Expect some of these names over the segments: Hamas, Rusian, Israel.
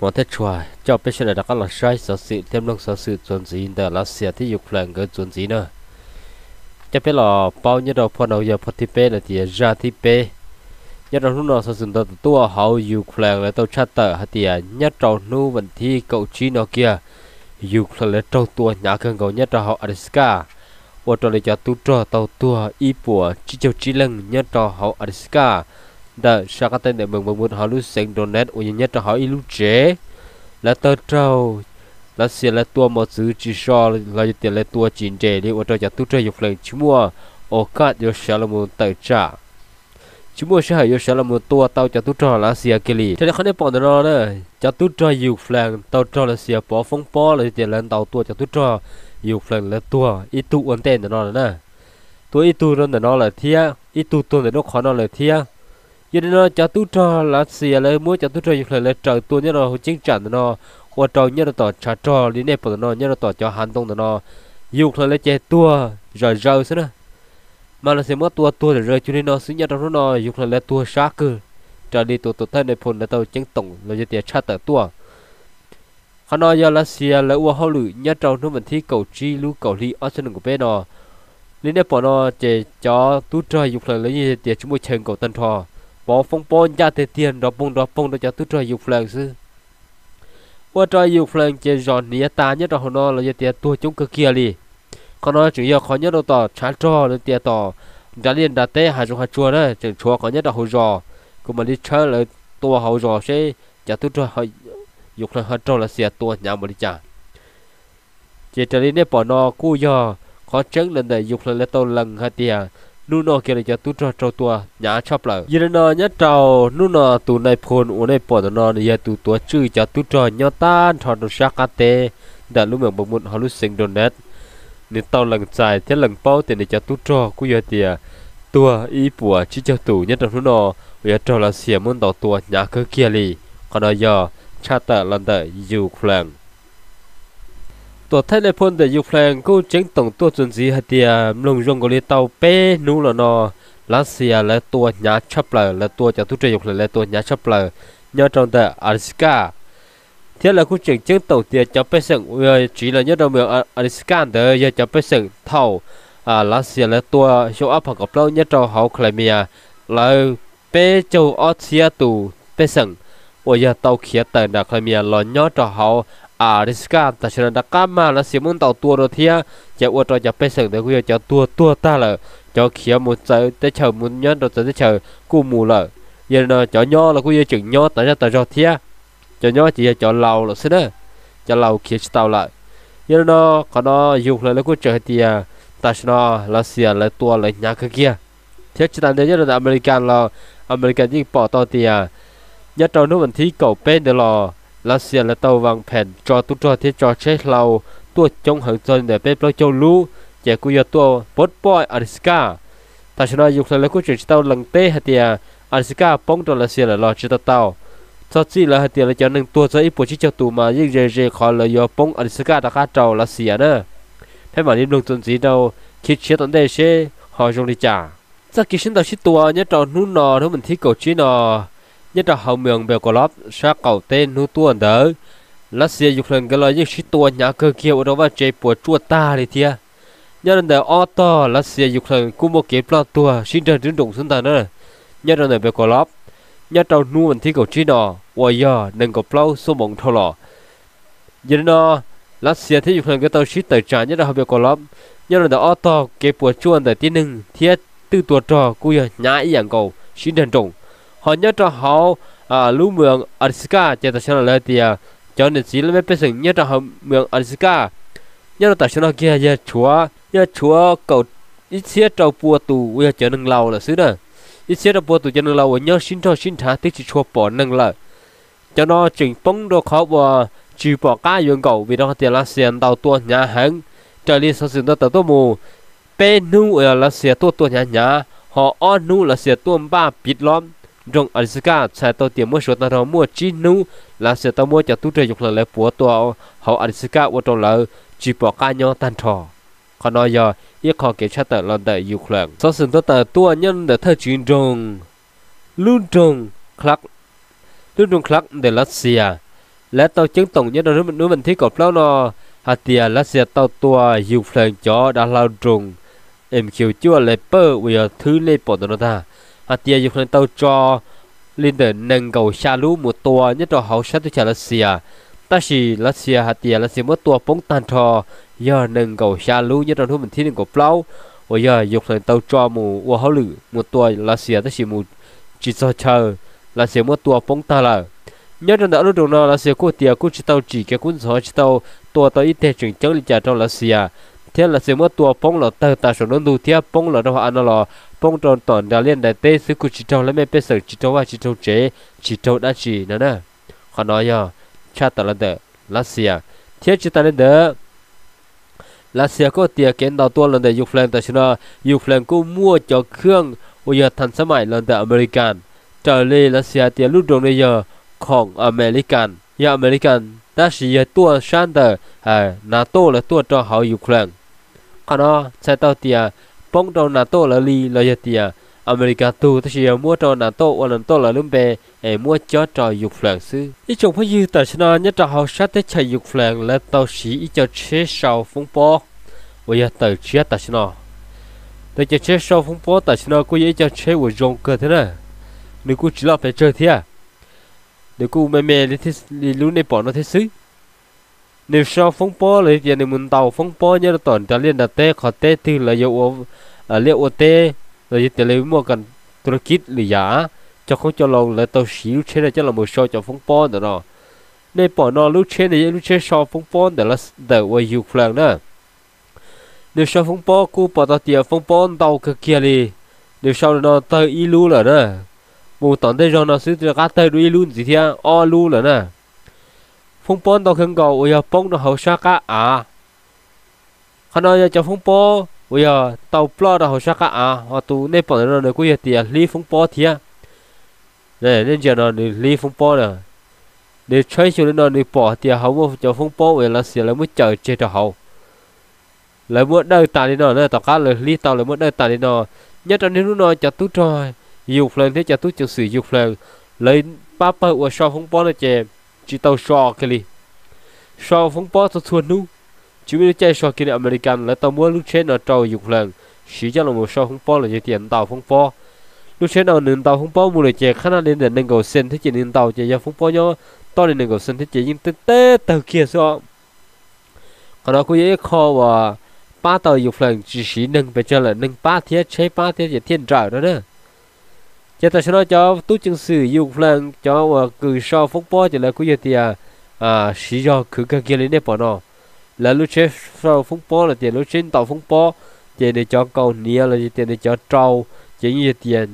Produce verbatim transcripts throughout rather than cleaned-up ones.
một thế chuột cho biết sẽ là các loại trái sở sự thêm lông sở sự chuẩn gì để lá xẻ thì dục lại người chuẩn gì nữa cho biết là bao nhiêu đầu phần đầu giờ phần thịt bê là thì ra thịt bê nhất là lúc nào sở sự từ tua hậu dục lại là tàu chát tờ hay thì nhất trâu nu vẫn thi cậu chi nó kia dục lại là trâu tua nhà cần cầu nhất là họ Ariska và trò này cho tu trò tàu tua y bùa chỉ cho chỉ lưng nhất là họ Ariska đã sao các tên để mừng mừng muốn họ lưu sinh donate của nhất là họ ilu chế là tơ trâu là xia là tua một thứ chỉ so là tiền là tua chín chế đi và trò cho tu trò dục lại chú mua ở cả do sao là muốn tài trả chú mua sẽ hay do sao là muốn tua tàu cho tu trò là xia kia li thế là không nên bỏ nó đấy cho tu trò dục lại tàu trò là xia bỏ phong bỏ là tiền là tàu tua cho tu trò dục lại là tua ít tu ổn tên để nó nữa tua ít tu nó để nó là thia ít tu tu để nó khó nó là thia giờ nó cho tu trò là xìa lấy muối cho tu trò dục lại là trời tua nhớ nó chiến trận nó qua trò nhớ nó tỏ trả trò đi nẹp của nó nhớ nó tỏ cho hành tung nó dục lại là che tua rồi rơi xí nữa mà nó sẽ mất tua tua rồi rơi cho nên nó xí nhớ trong nó dục lại là tua sát cơ trở đi tua tua thân này phun là tàu chiến tổng là giờ tiền sát tờ tua họ nói giờ là xìa lấy qua hậu lự nhớ trong nó mình thi cầu chi lú cầu li Arsenal của bên nó nên nẹp của nó che cho tu trò dục lại lấy giờ tiền chúng mua chèn cầu tân thọ bỏ phong bón ra tiền tiền đó bông đó bông đó cho tôi trời dục phèn xứ qua trời dục phèn trên giòn nía ta nhất là họ nó là tiền tôi chúng cơ kia đi còn nó chủ yếu khó nhất là tỏ chán cho lên tiền tỏ giá liền đặt té hai chục hai chua đấy chừng chua khó nhất là hồ giò của mình đi chơi là tua hồ giò sẽ cho tôi trời họ dục phèn hơn trâu là xẻ tua nhà mình đi trả chỉ trở nên bỏ nó cua giò khó trứng lần này dục phèn lên tàu lần hai tiềnนู่นเกลี่ยจะตุจอตัวตัวหนาชอบเลยยืนนอนยัดเจ้านู่นตัวในพลอุในปอดนอนยัดตัวตัวชื่อจะตุจอยอต้านถอดชาคาเตดันลุ่มเหมือนบมุนฮารุสิงโดนเน็ตนี่เต่าหลังใจเท่าหลังเป้าแต่ในจะตุจอกุยเตียตัวอีปัวชิจตูยัดนู่นยัดเจ้าละเสียมุนต่อตัวหนาคือเกลี่ยขณะยอชาตะลันเตยูแคลงตัวไทยในพนแต่ยูเครนกู้เจ๊งต่งตัวจนสีฮัตเตียลงยงกุลีเตาเป้นู้นละนอรัสเซียและตัวหนาชับเลยและตัวจากทุกเจียกเลยและตัวหนาชับเลยยอดจังแต่อาริสกาเที่ยวละกู้เจ๊งเจ๊งต่งเตียจะไปสั่งเออจีละยอดจังเมืองอาริสกาเดอจะไปสั่งเท่าอ่ารัสเซียและตัวโชว์อัพกับเรายอดจังเขาเคลเมียเลยเป้เจ้าออสเซียตูไปสั่งโอ้ยเตาเขียแต่หนักเคลเมียหลอนยอดจังเขาอาริสกาแต่ฉันดักก้ามาแล้วเสียมุนต่อตัวเราเที่ยจะอวดเราจะไปสั่งแต่กูอยากจะตัวตัวตาเลยจะเขียวมุนใจแต่เฉยมุนย้อนเราจะเฉยกูมูเลยยันน่ะจะย่อเรากูอยากจึงย่อแต่จะแต่เราเที่ยจะย่อจะจะเหล่าเราเสียนะจะเหล่าเขียวจะเต่าเลยยันน่ะก็น่ะยุคเลยแล้วกูเจอเที่ยแต่ฉันน่ะเราเสียเลยตัวเลยยากเกี่ยเที่ยจะตามเดียร์เราอเมริกันเราอเมริกันยิ่งปอดต่อเที่ยยันเราโน้มวันที่เก่าเป็นเดี๋ยวรอรัสเซียและเตาวางแผนจอตุจอที่จอเช็คเราตัวจงหังจนเดี๋ยวเป็นเราเจ้ารู้แจกุยตัวปดปอยอาริสกาแต่ฉันอายุเลยแล้วกูจะเตาหลังเตะเฮียอาริสกาป้องตัวรัสเซียและรอจิตเตาซอจีและเฮียเลยจะหนึ่งตัวจะอีปุ่นชิจตูมายิ่งเจเจคอเลยยอป้องอาริสกาตะการเจ้ารัสเซียเนอะให้หมานิมลงจนสีเราคิดเชื่อตอนเดชหอจงดีจ่าสักกี่ชิ้นต่อชิ้นตัวเนี่ยเราหนุนนอทั้งมันที่เก่าชิ้นนอnhất là hậu miệng bèo cỏ lót xa cầu tên núi tuôn đỡ lát xia dục lần cái lời những chiếc tuôn nhà cơ kia ở đâu vào chế của chua ta đi thia nhất là đời o to lát xia dục lần cũng một kiếm lo tua xin trời đứng đụng xuống ta nữa nhất là đời bèo cỏ lót nhất là nuôi mình thi cầu chi nọ ôi giờ đừng có plau số mộng thô lọ giờ nó lát xia thi dục lần cái tàu chiếc tàu trà nhất là hậu bèo cỏ lót nhất là đời o to cái của chua đời tiên nưng thiết tư tuột trò cua nhà ý dạng cầu xin trời đụng họ nhớ cho họ lưu mường Ariska cho ta xem là lời thì cho nên chỉ là mấy bên sừng nhớ cho họ mường Ariska nhớ ta xem là kia giờ chúa giờ chúa cầu ít xíu trâu bùa tù bây giờ cho nâng lâu là xứ nè ít xíu trâu bùa tù cho nâng lâu nhớ xin cho xin thả tiếc chỉ chúa bỏ nâng lại cho nó chỉnh bóng đồ khó và chỉ bỏ cá dưỡng cầu vì nó tiền là tiền tàu tua nhà hàng trời đi sau sự đó tàu tua mù bên nu là tiền tua tua nhà nhà họ on nu là tiền tua ba bít lom trong Ariska sẽ tàu tiền mua số tàu tàu mua chi nú là sẽ tàu mua cho tu trời dục là lấy của tàu họ Ariska ở trong lỡ chỉ bỏ cá nhau tan thò còn nói giờ ít họ kiểm tra tờ lần đại dục lượng sau sự tàu tàu tua nhân để thay chuyển trong luôn trong khắc luôn trong khắc để Russia และtàu chứng tổng nhất là núi mình thấy cột plau nò hạt tiền là xe tàu tua dùng phèn chó đã lao trùng em kiểu chua lấy bơ vì thứ lấy bỏ tao ta hạt tiền dùng phèn tàu cho lên để nâng cầu xa lú một tua nhất là hậu sát tôi trả là xe ta chỉ là xe hạt tiền là xe mất tua bóng tan thò giờ nâng cầu xa lú nhất là núi mình thấy nâng cột plau bây giờ dùng phèn tàu cho mù uo hậu lử một tua là xe ta chỉ mù chỉ do chờ là xe mất tua bóng ta là nhớ rằng đã lúc đầu nó là xe của tiệt cũng chỉ tàu chỉ cái cuốn gió chỉ tàu tua tàu ít thể chuyển chống lại trả trong là xe thế là xe mất tua bóng là tàu ta số nó đủ thế bóng là đâu họ nó là bóng tròn toàn đã liên đại tê xứ cũng chỉ tàu lấy mấy pê sợi chỉ tàu và chỉ tàu chế chỉ tàu đã chỉ nữa nè họ nói nhở cha tàu là đỡ là xe thế chỉ tàu lên đỡ là xe của tiệt kiến tàu tua lần đầu dục lên tàu số nó dục lên cũng mua cho khương bây giờ thành sớm mãi lần đầu American trở lên là xe tiệt lúc đầu bây giờของอเมริกันยาอเมริกันแต่เสียตัวชันเตอร์เอ่อนาโต้และตัวจอหาอยู่เครื่องขณะใช้เต่าเตียป้องตัวนาโต้และลีลอยเตียอเมริกาตัวแต่เสียมัวจอนาโต้วันนั้นโตและลุ่มเปเอ่อมัวจอจออยู่เครื่องซื้ออีจงพยืดแต่ชนะเนี่ยจะหาชัดได้ใช้อยู่เครื่องและเต่าสีอีจงเชี่ยวชาวฟงปอวิยาเต่าเชี่ยแต่ชนะแต่จะเชี่ยวชาวฟงปอแต่ชนะกูยังจะเชี่ยวจงเกิดเท่านั้นนึกกูจะรับไปเจอเที่ยเดี๋ยวกูแม่แม่เรียนรู้ในปอนด์ที่ซื้อในชอบฟงปอเลยเดี๋ยวในมุนเตาฟงปอเนี่ยตอนจะเรียนดัตเต้ขอเต้ที่เราเยาว์เรียกว่าเต้เราจะแต่เลยมั่วกันธุรกิจหรือยาจะเขาจะลองเลยตัวสิวเช่นจะเราไม่ชอบจะฟงปอนแต่เนาะในปอนด์รู้เช่นในรู้เช่นชอบฟงปอนแต่ละแต่ว่าอยู่แรงนะในชอบฟงปอกูปอดเตียฟงปอนเตาเกียร์เลยในชอบนอนเตออีรู้เลยนะมูตอนได้รอนซื้อจะกัดเตอร์ด้วยลุ้นสิเทียอ้อลุ้นแล้วนะฟงปอนตอนเข่งเก่าวยาป้องนหัวชากะอาขณะยาจะฟงปอวยาเตาปลอดหัวชากะอาเอาตัวในปอนนอนในกุยเตียรีฟงปอเทียเนี่ยเล่นเจนอนในรีฟงปอเนี่ยเดี๋ยวใช้ชุดนอนในปอเตียเขาว่าจะฟงปอเวลาเสียแล้วไม่เจอเจตเขาแล้วเมื่อได้ตาในนอนเนี่ยตะกัดเลยรีเตาเลยเมื่อได้ตาในนอนยัดตอนนี้รู้นอนจะตุ้ยจอยdục lên thế cho tôi chịu sự dục lên lấy papa của sau phong bó là chè chỉ tàu so cái gì sau phong bó tôi thua nu chỉ biết chơi so kia American là tao muốn lúc trên là trâu dục lên chỉ cho là một sau phong bó là chỉ tiền tàu phong bó lúc trên nào nền tàu phong bó mua là chè khả năng lên để nâng cầu sen thế chỉ nền tàu chè ra phong bó nhó to lên nâng cầu sen thế chỉ nhưng tê tê tàu kia so còn đó cũng dễ kho và ba tàu dục lên chỉ chỉ nâng về cho là nâng ba thiết chế ba thiết chỉ thiên trợ đó nữa cho ta nói cho tú chứng sử dụng lần cho cử so phúc bó chỉ là của gì à sử do cử các kia lên để bỏ nó là lúc chế so phúc bó là tiền lúc trên tàu phúc bó chỉ để cho cầu nia là tiền để cho trâu chỉ như tiền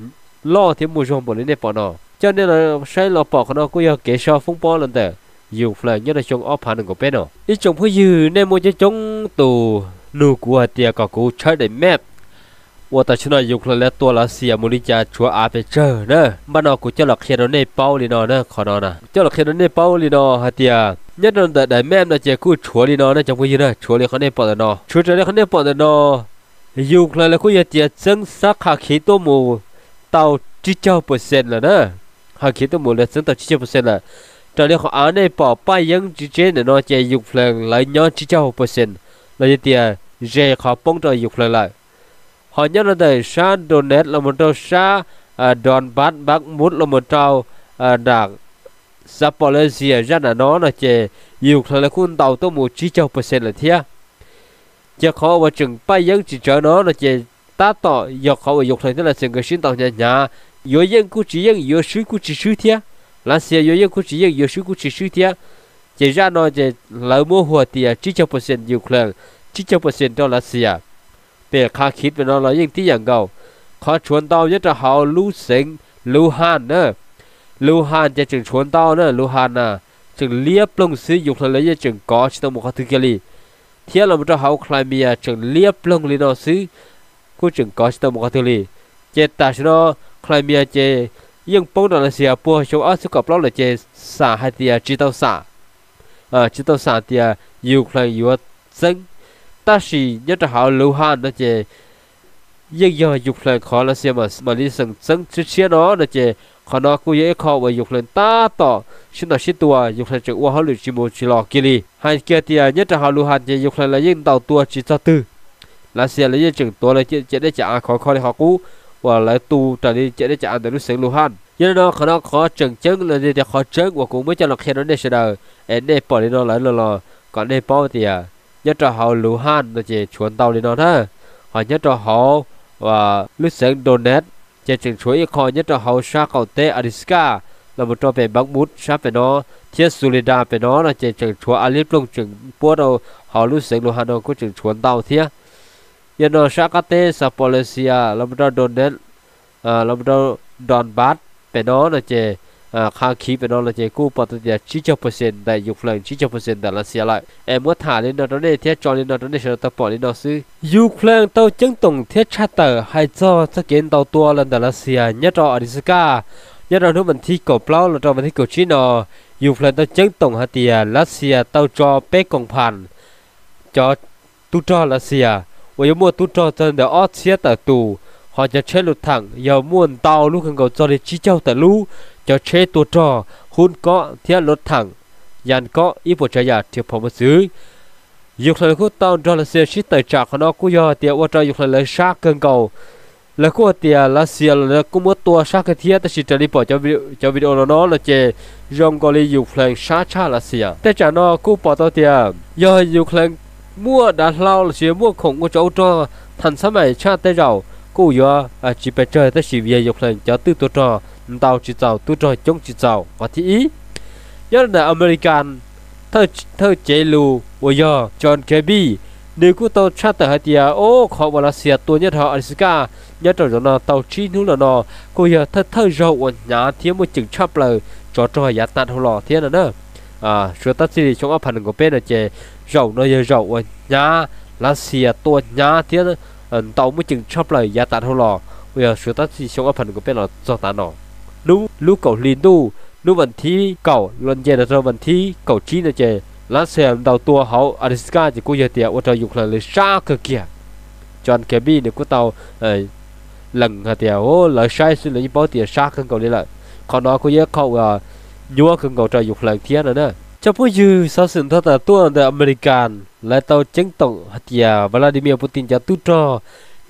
lo thì mua xong bỏ lên để bỏ nó cho nên là sai lo bỏ nó cũng do kể so phúc bó lần tờ dùng lần nhất là trong ốp hàng của bé nó ít trong phải dư nên mua cho chúng tù nụ của tiền có cú chơi để mépว่าแต่ฉันอยู่คนละตัวละเสียมูลิจาชัวอาเปเจอเนอะบ้านเรากูเจ้าหลักเขียนในเป้าลีนอเนอะขอนอนะเจ้าหลักเขียนในเป้าลีนอฮะเตียยัดนนแต่ได้แม่นะเจ้ากูชัวลีนอเนอะจังกูยืนเนอะชัวลีเขาในปอนนอชัวจะได้เขาในปอนนออยู่คนละกูอยากเตียจังสักหาขีตัวมูเต่าจีเจ้าเปอร์เซ็นต์ละเนอะหาขีตัวมูเลยจังเต่าจีเจ้าเปอร์เซ็นต์ละจังเรียกเขาอ่านในป่อป้ายยังจีเจนเนอะเจ้าอยู่คนละไหลย้อนจีเจ้าเปอร์เซ็นต์เลยเตียเจ้าเขาป้องตัวอยู่คนละhọ nhớ là tại xã Donetsk là một trong xã Donbass Bắc Mút là một trong đảng Zaporizhia ra là nó là chè nhiều là khuôn tàu tới một chỉ châu percent là thế chè khó và chừng bay dân chỉ cho nó là chè ta tỏ dọc khó và dục thành thế là chừng người sinh tàu nhà nhà vô dân cứ chỉ dân vô suy cứ chỉ suy thế là xe vô dân cứ chỉ dân vô suy cứ chỉ suy thế chè ra nó chè lợi mua hoa tiền chỉ châu percent nhiều là chỉ châu percent đó là xeเดี๋ยวข้าคิดเป็นอะไรยิ่งที่อย่างเก่าเขาชวนเตาเนี่ยจะหาลู่เซ็งลู่ฮานเนอะลู่ฮานจะจึงชวนเตาเนอะลู่ฮานน่ะจึงเลี้ยปลงซื้ออยู่คนละยี่จึงก่อชิตมุขถือเกลีเที่ยวเราจะหาใครเมียจึงเลี้ยปลงลีนอซื้อกูจึงก่อชิตมุขถือลีเจตาชนอใครเมียเจยิ่งป้องดอนเสียปัวชาวอัสสุกับเราเลยเจสาหัสเตียจิตเอาสาอ่าจิตเอาสาเตียอยู่ใครอยู่เซ็งta chỉ nhất là họ lưu hành đó chị, nhưng giờ dục lại khó là xem mà mà đi sừng sững chia nó đó chị, เขาดกูเยอะเขาไปยุคเล่นตาต่อชินต่อชินตัวยุคเล่นจะอ้วนเขาหลุดจิโมจิหลอกกิริหันเกียร์เตียเนี่ยจะหาลูหันจะยุคเล่นละยิ่งเต่าตัวจิตจะตื้อแล้วเสียละยิ่งจึงตัวเลยจะได้จะอ่านขอขอในหอกูว่าหลายตูแต่นี้จะได้จะอ่านแต่รู้เสียงลูหันยันน้องเขาน้องขอจึงจึงเลยจะขอจึงว่ากูไม่จะหลอกแค่นั้นได้เสดอเอ็นได้ปล่อยน้องหลายหล่อก่อนได้ป้อเตียเนี่ยจะหาลูหันจะชวนเต่าในน้องฮะหันเนี่ยจะหาว่ารู้เสียงโดนเน็ตจะจึงช่วยอีกคนเนี่ยจะเอาชาเก่าเตอริสกาเราหมดตัวเป็นบังมุดชาเป็นน้อเทียสุริดาเป็นน้อเราจะจึงช่วยอาลิปลงจึงปวดเราเอาลูกเสียงโลหะน้องก็จึงชวนเตาเทียยันน้องชาเก่าเตสปอเลเซียเราหมดตัวโดนเน็ตเราหมดตัวดอนบัตเป็นน้อเราจะคางคีเป็นน้อเราจะกู้ปฏิเสธชี้เจ้าเปอร์เซ็นต์ได้ยุคแรงชี้เจ้าเปอร์เซ็นต์แต่ละเสียไรเอ็มว่าฐานในนอร์เนเทียจอในนอร์เนเชนตะปอในนอร์ซื้อยุคแรงเต้าจึงตรงเทียชาเตอร์ให้เจ้าสเกนเต้าตัวลันแต่ละเสียยัดจออดิสกายัดจอทุกวันที่กบเล่าเราจอวันที่กบชิโนยุคแรงเต้าจึงตรงฮัตเตียรัสเซียเต้าจอเป๊กกงพันจอตุจอรัสเซียวันยมัวตุจอจนเดอออสเซียเตอร์ตูเขาจะเชื่อหลุดถังยาวม้วนเตาลูกขังเก่าจอในชี้เจ้าแต่รู้จะเชตัวจอหุ้นเกาะเทียรถถังยันเกาะอีปวดใจยาเทียบพอมาซื้อยุคหลังคู่ตอนดอลลาร์เซียชิดแต่จากนอกกุยอเตียว่าจะยุคหลังเลยชาเกินเก่าแล้วก็เตียลาเซียแล้วก็มัดตัวชาเทียแต่ชิดจะรีบปล่อยจะจะวิดีโอแล้วน้องละเจยองกอลียุคหลังชาชาลาเซียแต่จากนอกกู้ปอตัวเตียยอยุคหลังมั่วดัดเล่าเสียมั่วของกูจะเอาจอทันสมัยชาติเรากู้ยออาจีไปเจอแต่ชิเวียยุคหลังจะตื้อตัวจอเตาจีเจ้าตัวจอยจงจีเจ้าวันที่อียันในอเมริกันเธอเธอเจลูวอยจอห์นเคบี้นิวกูเตาชาติฮัตเตียโอ้ขอบรัสเซียตัวยันทออริสกายันจอยนอเตาจีนู้นนอกูอยากเธอเธอเราวันหยาเทียมว่าจึงชอบเลยจอจอยยาตัดหัวหล่อเทียนน่ะอ่าชัวตัดสิชงอพันกับเป็นเจเราเนยเราวันหยารัสเซียตัวหยาเทียนเตาไม่จึงชอบเลยยาตัดหัวหล่อกูอยากชัวตัดสิชงอพันกับเป็นหล่อจอตาหน่อลูลูเก่าลินดูลูวันที่เก่าลอนเจนเราวันที่เก่าจีนเจรัสเซียดาวตัวเขาอาริสกาจะกูเยเตียว่าจะอยู่คลาเลยชาเกียร์จอห์นเคบี้เนี่ยกูเตาเออหลังหัดเตียโอ้เลยใช้สุดเลยยี่ป้อเตียชาขึ้นเก่าเลยละเขาน้อยกูเยอะเขาว่ายัวขึ้นเก่าจะอยู่คลาเทียนนะเนี่ยจะพูดยืมสาวสินทัตต์ตัวในอเมริกันและเตาเจงตงหัดเตียวลาดิเมียร์ปูตินจะตุ้จอ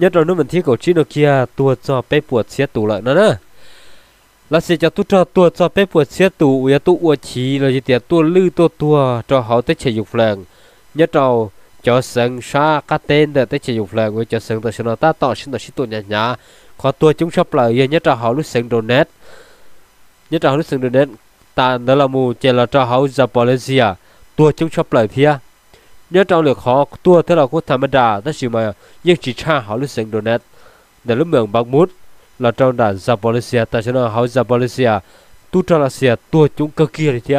ยัดเราเนี่ยวันที่เก่าจีนเกียร์ตัวจอไปปวดเสียตัวละนะเนี่ยลักษณะจะตัวตัวจะไปปวดเสียตัวอย่าตัวอวดฉีเราจะเตียตัวลื้อตัวตัวจะเขาเตะเฉียบแรงยัดเราจะเสงชาคาเต้นเดเตะเฉียบแรงว่าจะเสงตัวชนะตาต่อชินต่อชิตัวหยาๆขอตัวจุ้งชอบเลยยัดเราเขาลุกเสงโดนเน็ตยัดเราลุกเสงโดนเน็ตตาเดลามูเจลาจะเขาจะปอเลเซียตัวจุ้งชอบเลยเทียยัดเราเหลือขอตัวที่เราคุ้นธรรมดาแต่ชิมายังจีชาเขาลุกเสงโดนเน็ตในรุ่มเมืองบางมุดเราจะด่านซาบอลิเซียแต่ฉันเอาซาบอลิเซียตุจรัสเซียตัวจุงเกลียดเทีย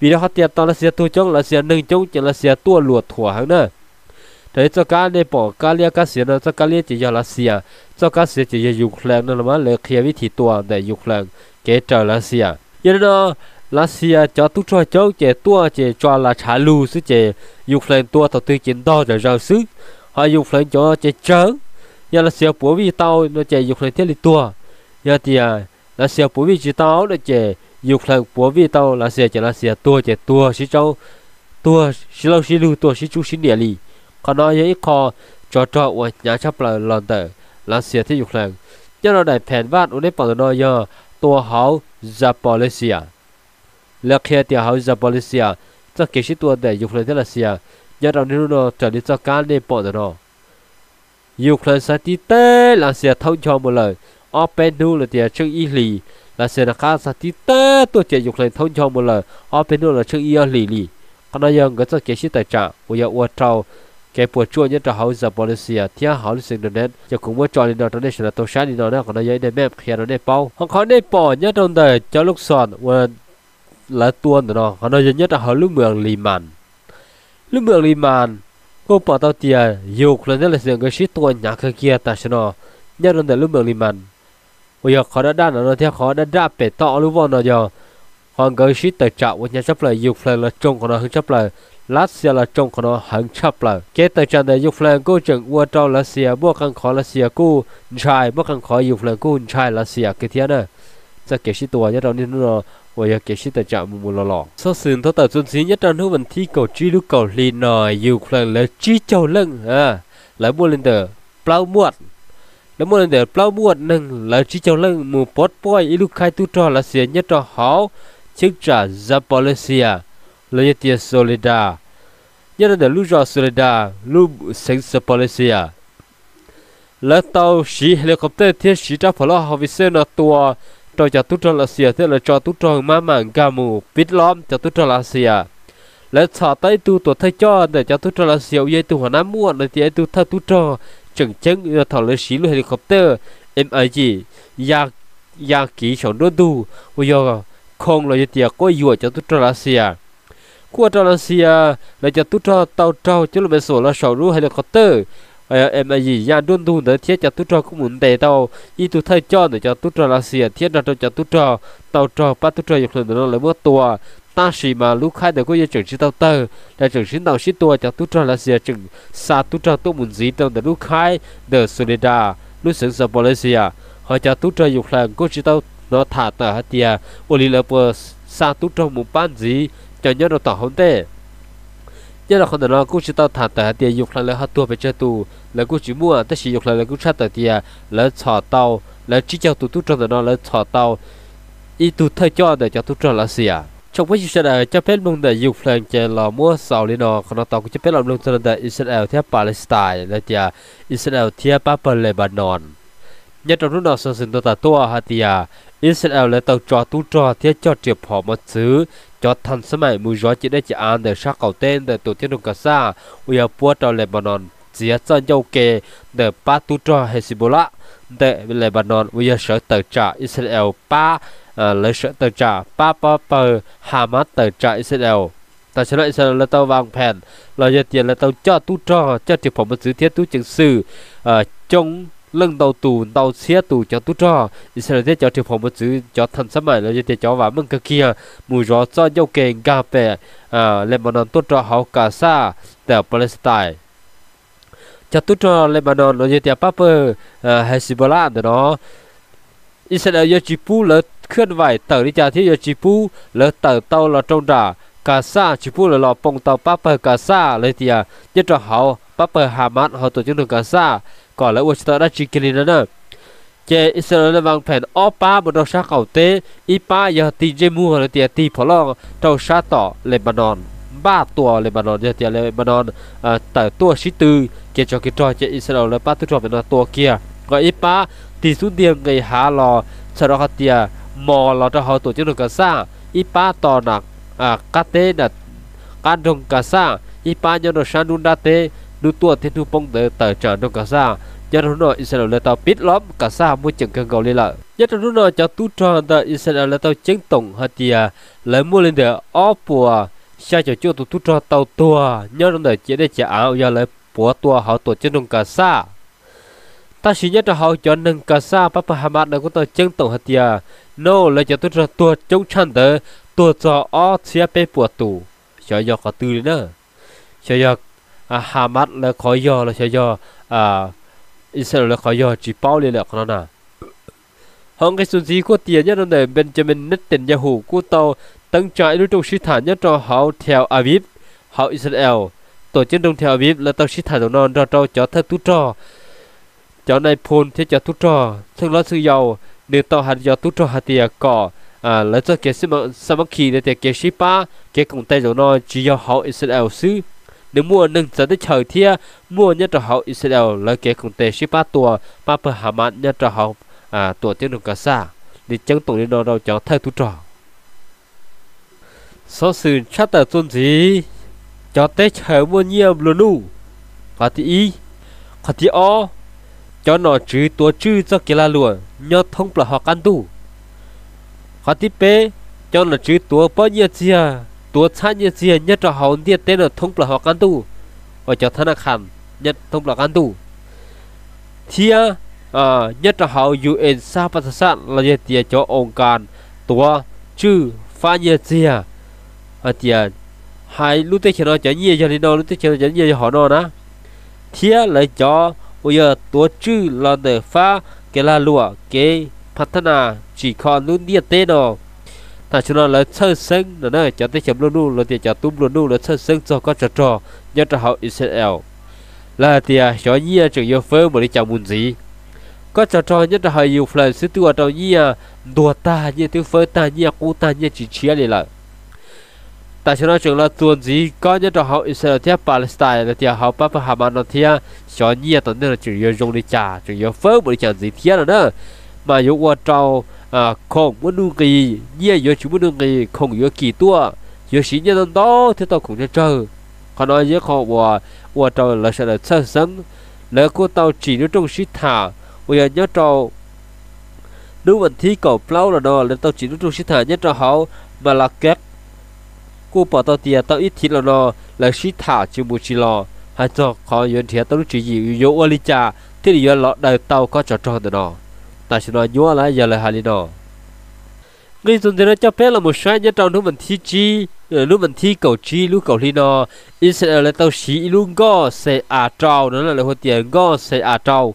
วิธีเขาเตียตอนรัสเซียตัวจุงรัสเซียหนึ่งจุงจะรัสเซียตัวหลวดถั่วหังเนอแต่เจ้าการในป่องการเลี้ยการเสียนั้นเจ้าการเลี้ยจะยารัสเซียเจ้าการเสียจะยายุคแรงนั่นแหละมันเลยเคลียวิธีตัวแต่ยุคแรงเกจรัสเซียยันนะรัสเซียจะตุจจุงเจตัวเจจวาราชาลูซึ่งเจยุคแรงตัวต่อตัวจินดอจะเราซึ่งหายุคแรงจะเจเจิงยาลัสเซียปัววีเตาเนเจยุคลังเทลิตัวยาเตียลัสเซียปัววีจีเตาเนเจยุคลังปัววีเตาลัสเซียเจลัสเซียตัวเจตัวชิเจ้าตัวชิเลาชิลูตัวชิจูชิเนียลีขณะยังอีกคอจอจอวันยาชับเปล่าลอนเตอร์ลัสเซียที่ยุคลังยันเราได้แผนวาดอุณหภูมินอยตัวเขาซาปอเลเซียและเคเตียเขาซาปอเลเซียจะเกี่ยชิตัวแต่ยุคลังเทลัสเซียยันเราเนื้อโนจะดิจการในปอดนอยูเครนสติเต้ลัสเซียท่องชมหมดเลยออฟเปนูลัสเซียเชิงอิลีลัสเซียนักการสติเต้ตัวเจยูเครนท่องชมหมดเลยออฟเปนูลัสเซียเชิงอิลีลีขณะยังก็จะเกี่ยวชิตจ่าอุยอวดเจ้าแกปวดช่วยยันจะหาจากบริเซียที่หาลิสิงเดนเนตจะคงว่าจอรินอตอนนี้ชนะตัวชาลินอนะขณะยังได้แม่เขียนในเป้าของเขาได้ปอนยันโดนเดย์เจ้าลูกศรวันละตัวหนอขณะยังยันจะหาลูกเมืองลิมันลูกเมืองลิมันก็ปอดเตาเตียยุคหลังเทเลเซียก็ชิดตัวหยาเกียร์แต่ชนะยันโดนแต่ลุ่มเมืองลิมันวิยาขอด้านด้านนนเทียขอด้านด้าเป็ดต่อลูกบอลนอยความเกิดชิดแต่จ่าวันยันชับเลยยุคหลังละจงของเราหึงชับเลยรัสเซียละจงของเราหึงชับเลยเกตแต่จันแต่ยุคหลังก็จึงวัวเจ้ารัสเซียบวกกันขอรัสเซียกู้ชายบวกกันขอยุคหลังกู้ชายรัสเซียกี่เทียนเนอ จะเก็บชิ้นตัวยัดเราเนี่ยเราวัยเก็บชิ้นแต่จะมุมมุมหล่อๆส่วนสื่อทศตวรรษนี้ยัดเราทุกวันที่เกาหลีลูกเกาหลีหน่อยอยู่ครั้งละจีเจ้าเล่งอ่าแล้วมัวเลยเด้อเปล่ามัวแล้วมัวเลยเด้อเปล่ามัวหนึ่งแล้วจีเจ้าเล่งมูปอดป่อยอีลูกใครตัวจอละเสียยัดเราหาวชิกจากซาปอเลเซียเลยยัดเตียโซลิดายัดเราเด้อลูกจอโซลิดาลูกเซ็งซาปอเลเซียแล้วเตาชีเฮลิคอปเตอร์ที่ชีจ้าพลอฮาวิเซนตัวต่อจากตุตรัสเซียที่เราจอตุตรมาหมังกามูปิดล้อมจากตุตรัสเซียและสอดใต้ตัวตัวไทยจอแต่จากตุตรัสเซียยัยตัวหัวน้ำม้วนในที่ไอตัวท่าตุตรจึงจึงเราถอดเลยชีลูเฮลิคอปเตอร์ เอ็ม ไอ จี ยากยากกี่สองดูดูวยอคงเราจะเตียก็อยู่จากตุตรัสเซียกัวตุตรัสเซียและจากตุตรเตาเตาจะลงไปสู่เราสองลูเฮลิคอปเตอร์เอ็มไอจียานดุนดูเนื้อเทียจากตุตรก็หมุนเตะเตาอีตัวไทยจอเนื้อจากตุตรรัสเซียเทียจากตุตรจากตุตรเตาจอปัตตุตรอยู่คนเดียวเลยเมื่อตัวตาสีมาลูกค้าเด็กก็ยังจึงชิ้นเตาเตอร์และจึงชิ้นเตาชิ้นตัวจากตุตรรัสเซียจึงซาตุตรตัวหมุนจีเตาเด็กลูกค้าเด็กสุริดาลูกเสือซาโปเลเซียหอยจากตุตรอยู่คนก็ชิ้นเตาเนื้อถาดเนื้อฮัตเตียโอลิเลเปอร์ซาตุตรหมุนปั้นจีจะย้อนเราต่อหัวเตะยันเราคนเดียวกูจะต้องทำแต่เดียยุคหลังแล้วหัดตัวไปเจอตัวแล้วกูจีมัวแต่สิยุคหลังแล้วกูชาแต่เดียแล้วชอเตาแล้วจีเจ้าตัวทุกจังแต่นอนแล้วชอเตาอีตัวเธอจอเดี๋ยวจะทุกจังละเสียชมวิจิตรเดชจะเป็นเมืองเดียยุคหลังเจอหล่อมัวสาวลีนอคนต่อกูจะเป็นหล่อเมืองจังแต่อิสราเอลเทียบปาเลสไตน์และเดียอิสราเอลเทียบปาเลเลบานอนยันเราทุกนอสสินตัวตัวฮัตเดียอิสราเอลและเตาจอทุกจังเทียบจอเจียบหอมมาซื้อจอดทันสมัยมือจอดจีได้จีอ่านเดชเก่าเต้นเดตัวเทียนกาซาอุยาปัวตอเลบานอนเสียจอนเยาเกเดปาตุจอเฮซิบุละเดเลบานอนอุยาเสตจ่าอิสราเอลป้าเลเสตจ่าป้าป้าเปอร์ฮามาเตจ่าอิสราเอลแต่ชนะอิสราเอลเราวางแผนเราจะเตียนเราจอดตุจอจอดจีผมมันซื้อเทียตุจึงซื้อจงเรื่องเตาตูเตาเสียตูจากตุจออิสราเอลจะถือผมมาซื้อจอทันสมัยแล้วจะเจาะว่ามึงกะเกียมูจอจอเยาเก่งกาแฟอ่าเลบานอนตุจอเฮากาซาแต่ปาเลสไตน์จากตุจอเลบานอนเราจะเจาะป้าเปอร์อ่าเฮซิบอลาเดี๋ยวเนาะอิสราเอลจะจีปูแล้วเคลื่อนไหวเต่าดิจ่าที่จะจีปูแล้วเต่าเตาเราจงด่ากาซาจีปูแล้วเราปงเต่าป้าเปอร์กาซาเลยเดียจะจอเฮาป้าเปอร์ฮามาสเฮาตัวจุดหนึ่งกาซาก่อนแล้วอวดสตอร์ได้จีกินนะนะเจอิสราเอลวางแผนอ้อป้าบนดาวชาเก่าเตอีป้าอย่าตีเจมูหรือเตียตีพอลองดาวชาต่อเลบานอนบ้าตัวเลบานอนเตียเลบานอนแต่ตัวชิตือเจจอกิจอยเจอิสราเอลป้าตุจอเป็นตัวเกียก็อีป้าตีสุดเดียงไงหาลอชาลอคาเตียมอลอดาวตัวเจ้าหนุ่มกาซ่าอีป้าต่อหนักกาเตนัดการดงกาซ่าอีป้าย้อนดาวชานุนดาเตดูตัวเทนูปงเดอเตอร์จานดงกาซายันทุนอิสราเอลเตาปิดล้อมกาซามุ่งจังเกิงเกาหลีละยันทุนจากตุจานเตอร์อิสราเอลเตาเจงตงฮัตเตียและมุ่งเลยเดออ้อปัวชาจะจู่ตุตุจานเตาตัวยันทุนเดอเจได้จะเอาอย่าเลยปัวตัวเขาตัวเจงดงกาซาแต่สิ่งที่เขาจานดงกาซาพระพหามะนั้นก็เตาเจงตงฮัตเตียโน่เลยจากตุจานตัวจงชันเดอตัวจออ้อเสียไปปัวตูชายกตื่นเนอชายกอาฮามัดและขอยอและชายออ่าอิสราเอลและขอยอจีเป้าเลยแหละขนาดน่ะห้องกระสุนสีกูเตียยันนั่นเองเบนจามินเนตเตนยาฮูกูเตาตั้งใจดูตรงชิฐานยันต่อเขาแถวอาวิฟเขาอิสราเอลตัวเจ้าตรงแถวอาวิฟและตั้งชิฐานตรงนอนเราเราจอดทัดทุจอจอดในพลที่จอดทุจอทั้งรถซื้อยาวเนื้อต่อหันยาวทุจอหัดเตียก่ออ่าและจะเกี่ยสิมสมัคคีและเตียเกี่ยชิป้าเกี่ยกงเตยตรงนอนจียาวเขาอิสราเอลซื้อเนื้อมัวหนึ่งจะได้เฉยเทียมัวเนี่ยจะเขาอิสราเอลและเกของเตชิป้าตัวป้าเปอร์ฮามัดเนี่ยจะเขาอ่าตัวเจ้าหนุ่มกาซาดิจังตรงนี้เราจะเท่าทุจริตสอสื่อชาติตุนสีจะเตเฉยมัวเงียบลุลูขัดที่อีขัดที่อจะหน่อจื้อตัวจื้อจะเกล้าล้วนเนี่ยท้องปลาหอกันดูขัดที่เป้จะหน่อจื้อตัวป้อนเงียบเสียตัวชาเยเซียนยัดจะหาเดียเต้นทงปลาหอกันตู้ออกจากธนาคารยัดทงปลากันตู้เทียอ่ายัดจะหายูเอ็นซาปัสสันเราจะเตียเจาะองค์การตัวชื่อฟ้าเยเซียอาเตียหายรู้เตเชนอจะเยี่ยจะลินอรู้เตเชนอจะเยี่ยจะหอนอนะเทียเลยเจาะอุยตัวชื่อเราเดฟ้าเกลาลัวเกพัฒนา chỉ còn luôn điện tê đó ta cho nó là sơ sinh là nơi cho tới chấm luôn luôn là tiền cho túm luôn luôn là sơ sinh cho con trò trò nhớ cho họ Israel là tiền cho nhia trường yêu phơi mà đi chào muốn gì con trò trò nhớ cho họ yêu phơi sứ tua trò nhia đùa ta nhia tiếng phơi ta nhia cú ta nhia chỉ chia này là ta cho nó trường là tuần gì có nhớ cho họ Israel theo Palestine là tiền họ Papa Haman là theo cho nhia tận nơi là trường yêu dùng đi trả trường yêu phơi mà đi chào gì thế là đó mà yêu qua trâu à không muốn nuôi kỳ nhia vô chúng muốn nuôi kỳ không vô kỳ tua vô sĩ nhia tận đó thế tao cũng nên chơi còn nói với họ qua qua trâu là sẽ là sơ sớm lỡ cô tao chỉ nó trong xí thả bây giờ nhớ trâu nếu mình thi cầu plau là nó là tao chỉ nó trong xí thả nhớ trâu họ mà là kép cô bảo tao tiền tao ít thịt là nó là xí thả chỉ một chỉ lò hay cho họ nhận thẻ tao chỉ gì vô ali cha thế thì do lọ đời tao có trò tròn từ nó ta chỉ nói nhúa là giờ là hai đó người dân thì nó cho phép là một sai nhất trong lúc mình thi chi lúc mình thi cầu chi lúc cầu thi nó Israel là tao xí luôn go sẽ à trâu đó là lời hôn tiền go sẽ à trâu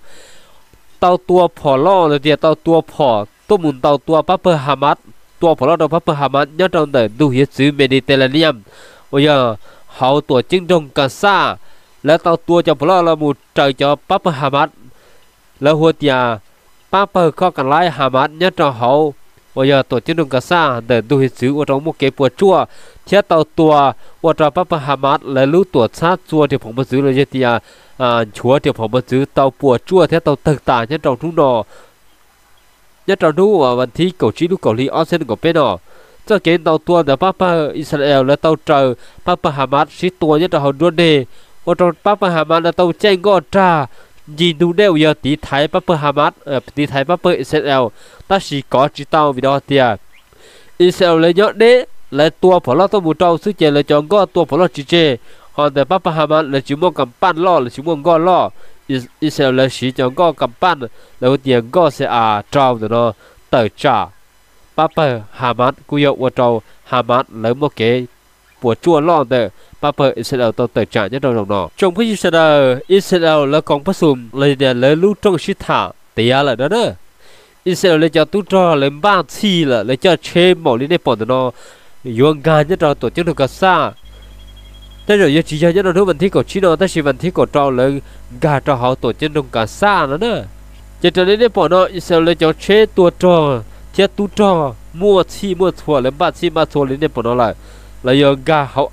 tao tua phò lo rồi tiền tao tua phò tôi muốn tao tua Papa Hamas tua phò lo đâu Papa Hamas nhất trong đời đủ hết xứ Mediterranean bây giờ họ tua chính trong Gaza là tao tua cho phò lo là một trời cho Papa Hamas là hôn tiền Papa có cả lái Hamas nhất trong họ bây giờ tổ chức đường Gaza để đối xử ở trong một cái bữa chua thiết tàu tua ở trong Papa Hamas là lũ tổ sát chua thì phòng bất cứ là gì thì à chúa thì phòng bất cứ tàu bữa chua thiết tàu thực tại nhất trong chúng nó nhất trong chúng ở vấn thi cầu trí lúc cầu lý ở trên của bên đó cho cái tàu tua để Papa Israel là tàu trời Papa Hamas sĩ tua nhất trong họ đua đề ở trong Papa Hamas là tàu tranh gõ trà nhìn đúng đều giờ tí thái Papa Hamas tí thái Papa Israel ta chỉ có chỉ tao vì đó tiền Israel lấy nhớ đấy lấy tua phở lo tao một trâu sức chè lấy chọn gót tua phở lo chỉ chè còn để Papa Hamas lấy chúng mong cầm pan lo lấy chúng mong gót lo Israel lấy chỉ chọn gót cầm pan lấy tiền gót sẽ à trâu rồi nó tờ trả Papa Hamas cúi đầu trâu Hamas lấy một cái bùa chua lo để Papa Israel tao tờ trả nhất đâu đồng nọ trong khi Israel Israel là còn phát sùng lấy để lấy lũ trong xí thả tía là đó đó Israel lấy cho tụt trò lấy ba chi là lấy cho che mỏ lên để bỏ từ nó yuang gan nhất trò tổ chức được cả xa thế rồi giờ chỉ cho nhất là thứ vấn thi của chi nó ta chỉ vấn thi của trò lấy gà trò họ tổ chức được cả xa nữa đó chỉ trò lên để bỏ nó Israel lấy cho che tụt trò che tụt trò mua chi mua thua lấy ba chi ba thua lên để bỏ nó lại là giờ gà họ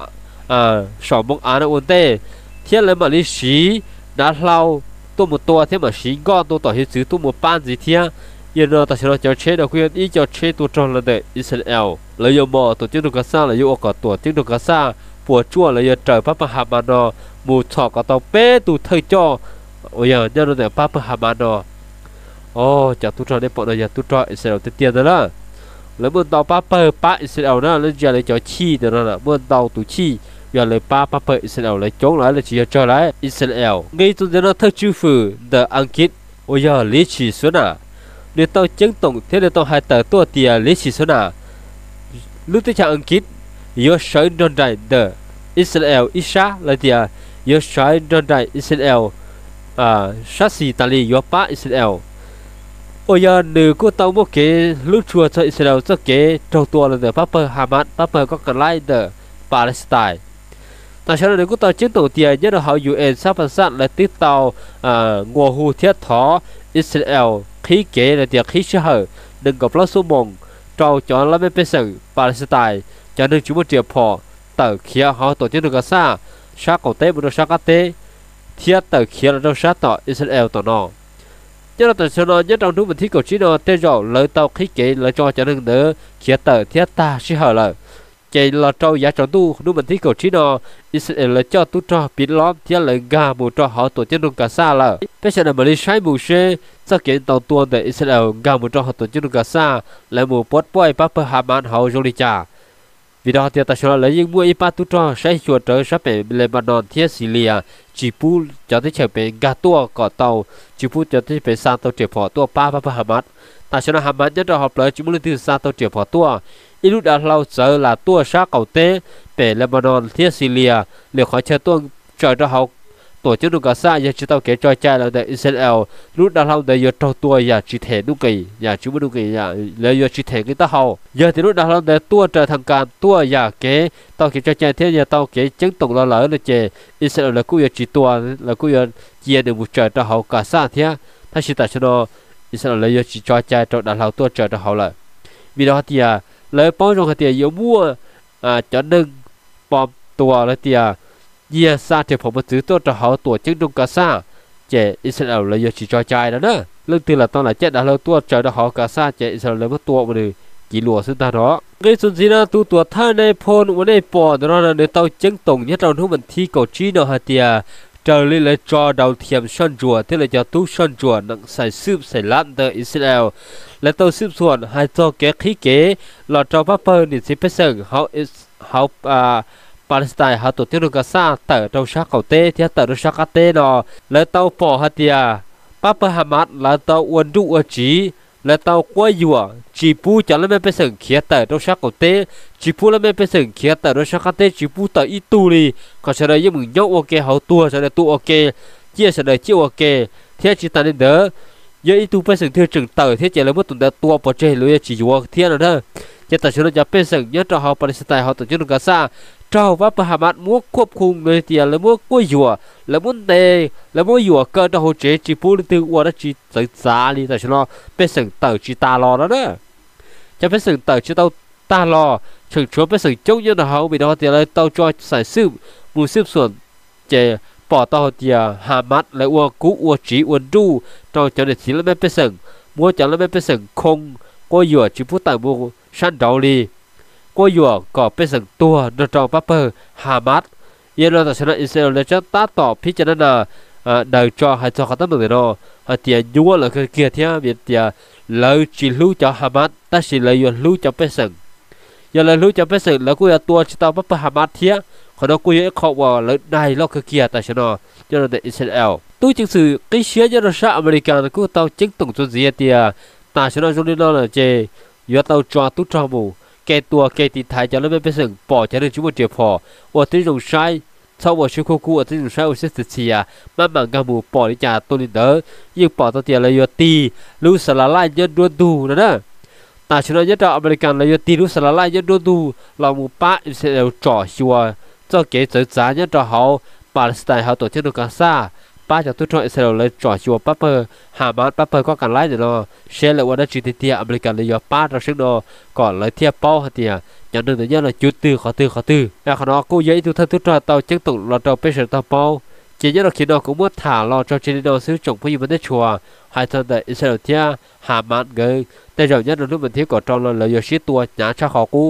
à sò bông á nó ổn tê thế lấy mà lấy xí đá lau tôi một to thế mà xí ngon tôi tỏ hết xứ tôi một pan gì thế yên nó ta sẽ nói cho chế đầu khuyên ý cho chế tổ tròn là để Israel lấy dầu mỏ tổ chức được cả xa là dầu cả tổ chức được cả xa bùa chua là dầu trời Papa Haman nó mù thọ cả tàu bé tụ thời cho ôi giờ nhớ nó để Papa Haman nó ô chả tổ tròn để bọn này giờ tổ tròn Israel tiền tiền đó là lấy một tàu Papa Papa Israel đó lấy giờ lấy cho chi đó là một tàu tụ chi giờ lấy ba Papa Israel lấy chống lại là chỉ cho lại Israel ngay từ giờ nó thất chư phử the Ankit ôi giờ lý chỉ xuống à để tao chứng tổng thế để tao hai tờ tua tiền lấy chỉ số nào lúc tới chào anh kín yo soi don đại the Israel Isha là tiền yo soi don đại Israel à Shashi Tali yo pa Israel ôi giờ nửa cô tao một cái lúc chùa cho Israel cho cái trâu tua là the Papa Hamas Papa có cả lại the Palestine tại sao nửa cô tao chứng tổng tiền nhất là họ u en sắp phản sát là tiếp tàu à ngô hù thiết thọ Israel khí kể là tiệc khí sơ hở đừng có lót số mồng trâu cho lắm bên sự Palestine cho nên chúng một triệu phò tờ khía họ tổ chức được cả xa sát cầu tế một đôi sát tế thiết tờ khía là đôi sát tỏ Israel tỏ nọ nhất là tờ số nọ nhất trong đúng mình thiết cầu trí nọ tên rồi lời tàu khí kể là cho cho nên nữa khía tờ thiết ta sơ hở là chạy là trâu giá tròn tu đúng mình thiết cầu trí nọ Israel là cho tu trò bị lót thiết là gà một trò họ tổ chức được cả xa là bây giờ là mình đi sai mù xe sau khi tàu tua để Israel gặp một trong hợp tổ chức được Gaza là một bốt bôi Papa Hamas họ Jordania vì đó thì ta cho lấy những mũi ba tu cho sẽ chuột tới sắp về Lebanon thiết Syria chỉ pu cho tới trở về gà tua cỏ tàu chỉ pu cho tới về sang tàu triệt phò tua ba Papa Hamas ta cho là Hamas nhất trong hợp lấy chúng muốn từ sang tàu triệt phò tua ít lúc đã lâu giờ là tua sát cầu tế về Lebanon thiết Syria liệu khỏi chơi tua trời cho họ tổ chức được cả xã nhà chỉ tao kể cho cha là tại Israel lúc đầu lâu để giờ trâu tua nhà chỉ thể đu kỳ nhà chú bút đu kỳ nhà lấy giờ chỉ thể cái tao hầu giờ thì lúc đầu lâu để tua trở thành cam tua nhà kế tao kể cho cha thế nhà tao kể chứng tục lo lỡ là chè Israel là cứ giờ chỉ tua là cứ giờ chia được một trời tao hầu cả xã thế thà chỉ tại chỗ đó Israel lấy giờ chỉ cho cha trâu đầu lâu tua trời tao hầu lại vì đó thì à lấy bao nhiêu cái tiền yếu mua à cho nên bom tua lấy tiền giờ xa thìผมมาซื้อตัวจะหาตัวจิ้งจกกาซาเจอิสราเอลเลยจะจอยใจแล้วเนอะเรื่องที่เราตอนไหนเจเราตัวจะจะหากาซาเจอิสราเอลมาตัวมาเลยกี่หลัวซึ่งตาเนาะไอ้ส่วนที่น่าตัวตัวท่านในพลวันในปอดเราในเตาจิ้งตงเนี่ยเราทุกวันที่เกาจีนอฮาเตียเจอเลยเลยจอดาวเทียมชนจั่วที่เราจะตู้ชนจั่วนั่งใส่ซึบใส่ล้านเตออิสราเอลและเตาซึบส่วนหายจอแก่ขี้เก๋หลอดจอพับเปิลนี่สิเป็นเสงเขาเขาอ่าปาเลสไตน์หาตัวที่รุกาซาเตอร์เราชักเขาเตะที่เตอร์เราชักเขาเตะเนาะแล้วเตาปอฮัตยาป้าเปอร์ฮามัดแล้วเตาอวนดุอจีแล้วเตากล้วยหยวกจีปูจะแล้วไม่ไปส่งเขียเตอร์เราชักเขาเตะจีปูแล้วไม่ไปส่งเขียเตอร์เราชักเขาเตะจีปูเตอร์อีตูรีก็เฉลยยังมึงยกโอเคเขาตัวเฉลยตัวโอเคเจี๊ยเฉลยเจี๊ยโอเคเที่ยจีตันเดอร์ยังอีตูไปส่งเที่ยจึงเตอร์เที่ยเจริญมุตุนเดอร์ตัวปอเจลุยจีหยวกเที่ยนั่นเด้อเจตันเฉลยจะไปส่งยัดเราหาปาเลสไตน์หาตัวที่รุกาซาเจ้าว่าพหามัดมัวควบคุมเลยเตียแล้วมัวกล้วยหยวกแล้วมัวเตยแล้วมัวหยวกเกินต่อหัวเจจีปูนตัวอ้วนจีศึกษาลีแต่ฉันรอเป็นสิ่งเต่าจีตาลอแล้วเนอะจะเป็นสิ่งเต่าจีเต่าตาลอเฉิงชวนเป็นสิ่งจงยันเขาไปดอเตียเลยเต่าจอยใส่ซึมมูซึมส่วนเจปอดต่อหัวเตียหามัดและอ้วนกู้อ้วนจีอ้วนดูเจ้าจะเด็ดสีแล้วไม่เป็นสิ่งมัวจะแล้วไม่เป็นสิ่งคงกล้วยหยวกจีปูต่างมัวชั้นดาวลีก็อยู่ก็เป็นสังตัวโดยเฉพาะเปอร์ฮามัสเยอรมันชนะอิสราเอลจะตัดต่อพิจารณาเดาจอให้จอเขาตั้งเป็นรอให้เตียยัวเลยเกียร์เทียบเตียเลยจีรู้จะฮามัสแต่สิเลยยันรู้จะเป็นสังยันเลยรู้จะเป็นสังแล้วกูจะตัวชิตาเปอร์ฮามัสเทียขณะกูยังเขาว่าเลยได้ล็อกเกียร์แต่ชนะเยอรมันอิสราเอลตู้จึงสื่อกิเชียเยอรมันชาอเมริกันกูเตาจึงตรงจุดเสียเตียแต่ชนะจงได้แล้วเจยอเตาจอตุ้งจอมูแกตัวแกติดท้ายจะเริ่มเป็นสิ่งปอดจะเริ่มชิบุเจียพอวัดที่ลงใช้ชาววัดชิโคกูวัดที่ลงใช้อุตสิเซียมาบังกามูปอดที่จะตัวนี้เด้อยิ่งปอดตัวเตียเลยตีรู้สารไล่ยัดดวนดูนะนะแต่ชนะยัดอเมริกันเลยตีรู้สารไล่ยัดดวนดูเราหมู่ป้าอิสราเอลจ่อชัวเจ้าเก๋เสือจ๋ายัดจ่อเขาปาเลสไตน์เขาตัวที่ลงกาซาป้าจากทุกช่องอิสราเอลเลยจ่อชัวป้าเปอร์ฮามาสป้าเปอร์ก็การไล่เดี๋ยวเราเชื่อเลยว่าได้จีเตียอเมริกันเลยยอป้าเราเชื่อเนาะก่อนเลยเทียบเป้าเตียอย่างหนึ่งแต่ยังเราจุดตื้อขอตื้อขอตื้อแล้วขณะกูย้ายทุกท่านทุกช่องเตาเจ้าตุ่นเราเตาเป็นเสือเตาเป้าจีนยังเราคิดเนาะกูมั่วถ่านเราเจ้าจีนเราซื้อจงผู้หญิงมันได้ชัวหายทันแต่อิสราเอลเทียฮามาสเงยแต่เรายังเรารู้มันเทียบก่อนจองเราเลยยอชี้ตัวหนาชาขอกู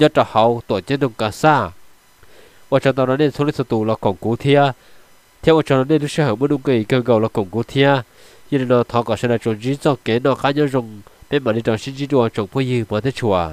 ยัดจะเขาตัวเจ้าตุ่นกาซาว่าจนตอนนั้นเนี่ยสุริสตูเราของกูเทียtheo một trò nên nó sẽ hưởng một đúng kỳ cơ cầu là cổng của thia nhưng nó thọ cả sẽ là trò gì do kế nó khá nhớ dùng bên bản đi trò xin chỉ đùa trồng phơi gì mà thế chùa